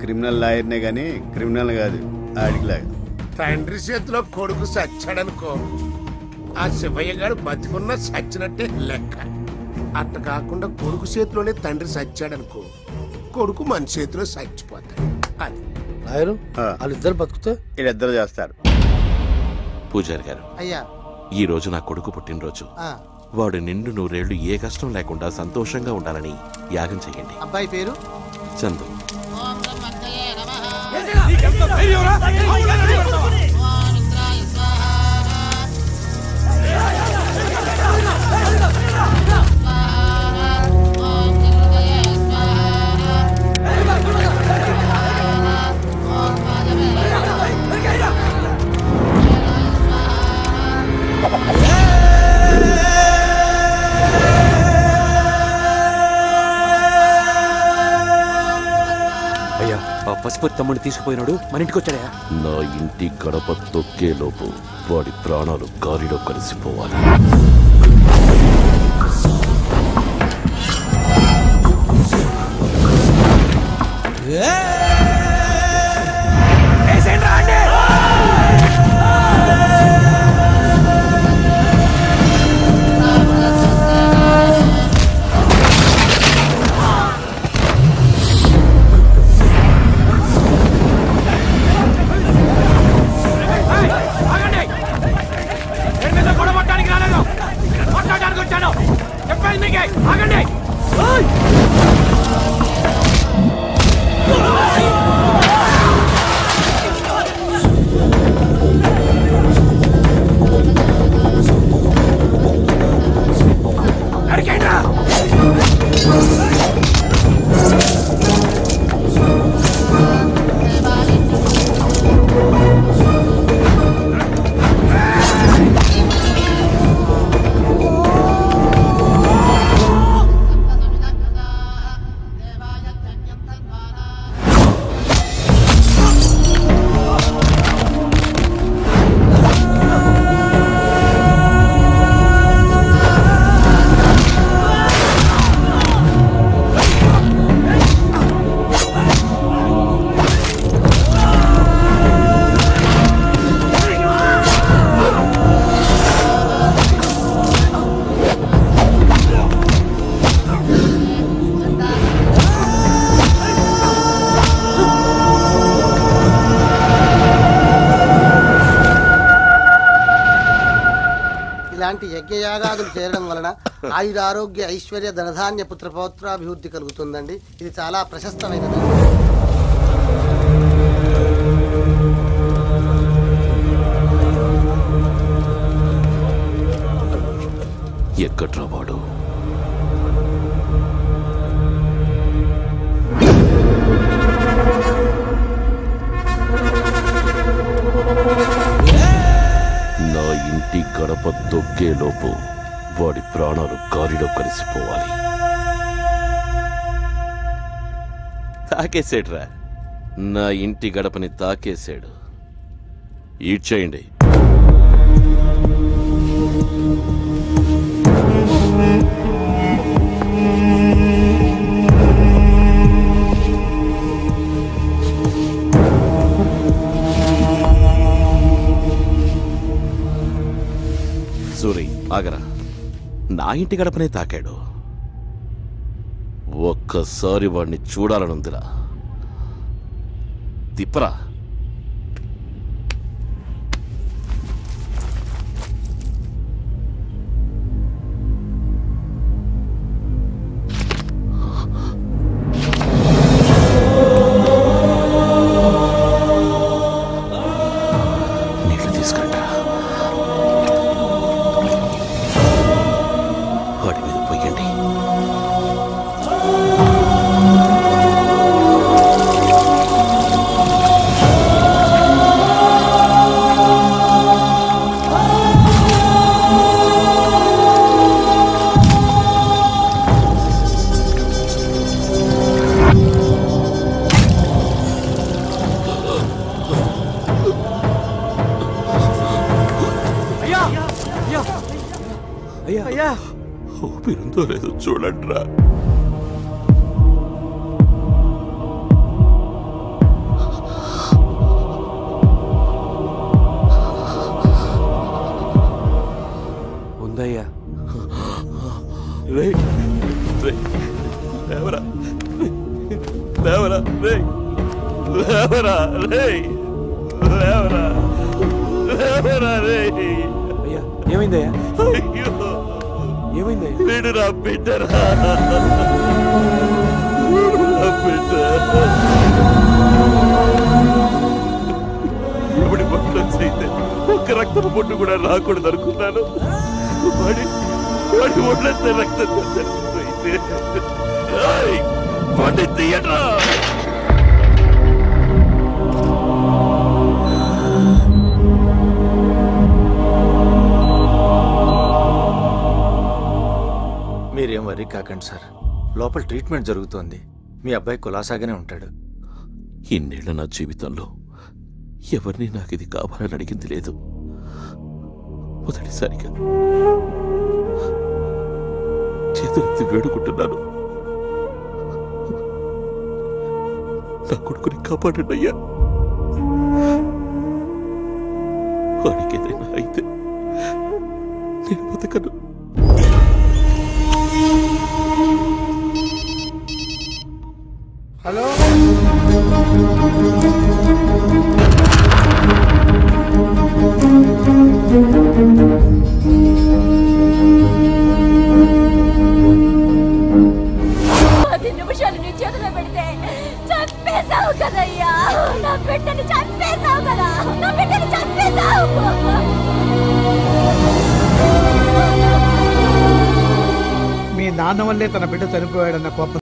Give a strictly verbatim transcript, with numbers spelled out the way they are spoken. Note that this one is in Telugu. क्रिमिनल लायर ने गानी क्रिमिनल తండ్రి చేతిలో కొడుకు సచ్చడనుకో ఆ శివయ్యగారు బతికున్న సచ్చినట్టే లెక్క. అట్ట కాకుండా కొడుకు చేతిలోనే తండ్రి సచ్చాడనుకో కొడుకు మన చేతిలో సచ్చిపోతాడు. అది నాయరు వాళ్ళిద్దరు బతుకుతే వీళ్ళిద్దరు చేస్తారు. పూజారి గారు అయ్యా, ఈ రోజు నా కొడుకు పుట్టినరోజు. వాడు నిండు నూరేళ్లు ఏ కష్టం లేకుండా సంతోషంగా ఉండాలని యాగం చేయండి. అబ్బాయి పేరు చందు. పసుపు తమ్ముడిని తీసుకుపోయినాడు, మన ఇంటికి వచ్చాడా? నా ఇంటి గడప తొక్కే లోపు వాడి ప్రాణాలు గాలిలో కలిసిపోవాలి. ఆయుర ఆరోగ్య ఐశ్వర్య ధనధాన్య పుత్ర పౌత్రాభివృద్ధి కలుగుతుందండి. ఇది చాలా ప్రశస్తమైనది. ఎక్కడ్రా వాడు? నా ఇంటి గడప దొక్కే లోపు వాడి ప్రాణాలు గాలిలో కలిసిపోవాలి. తాకేసాడురా, నా ఇంటి గడపని తాకేసాడు. ఈడ్చేయండి. సూరి ఆగరా, నా ఇంటి గడపనే తాకాడు. ఒక్కసారి వాడిని చూడాలనుందిరా. తిప్పరా. అయ్యా అయ్యా ఊపిరిందో లేదో చూడండిరా. ఉందయ్యా. రే రే లేవరా లేవరా రే లేవరా రే లేవరా లేవరా రే. అయ్యా ఏమైందయ్యా? అయ్యో వీడు నా బిడ్డరా, వీడు నా బిడ్డ. ఇప్పుడు బట్టలు అయితే ఒక రక్తపు బొట్టు కూడా రాకూడదు అనుకున్నాను. వాడి వాడి ఒళ్ళంతా రక్తం అయితే వాడి తీయటరా. మీరేం వరీ కాకండి సార్, లోపల ట్రీట్మెంట్ జరుగుతోంది. మీ అబ్బాయి కులాసాగానే ఉంటాడు. ఇన్నేళ్ల నా జీవితంలో ఎవరిని నాకు ఇది కావాలని అడిగింది లేదు. మొదటిసారిగా చేతులెత్తి వేడుకుంటున్నాను, నా కొడుకుని కాపాడండి అయ్యా. వాడికి ఏదైనా అయితే నేను బతకను. హలో పది నిమిషాలు నీ చేతిలో పెడితే చంపేశావు కదయ్యా, నా బిడ్డని చంపేశావు కదా, నా బిడ్డని చంపేశావు. మీ నాన్న వల్లే తన బిడ్డ చనిపోయాడన్న కోపం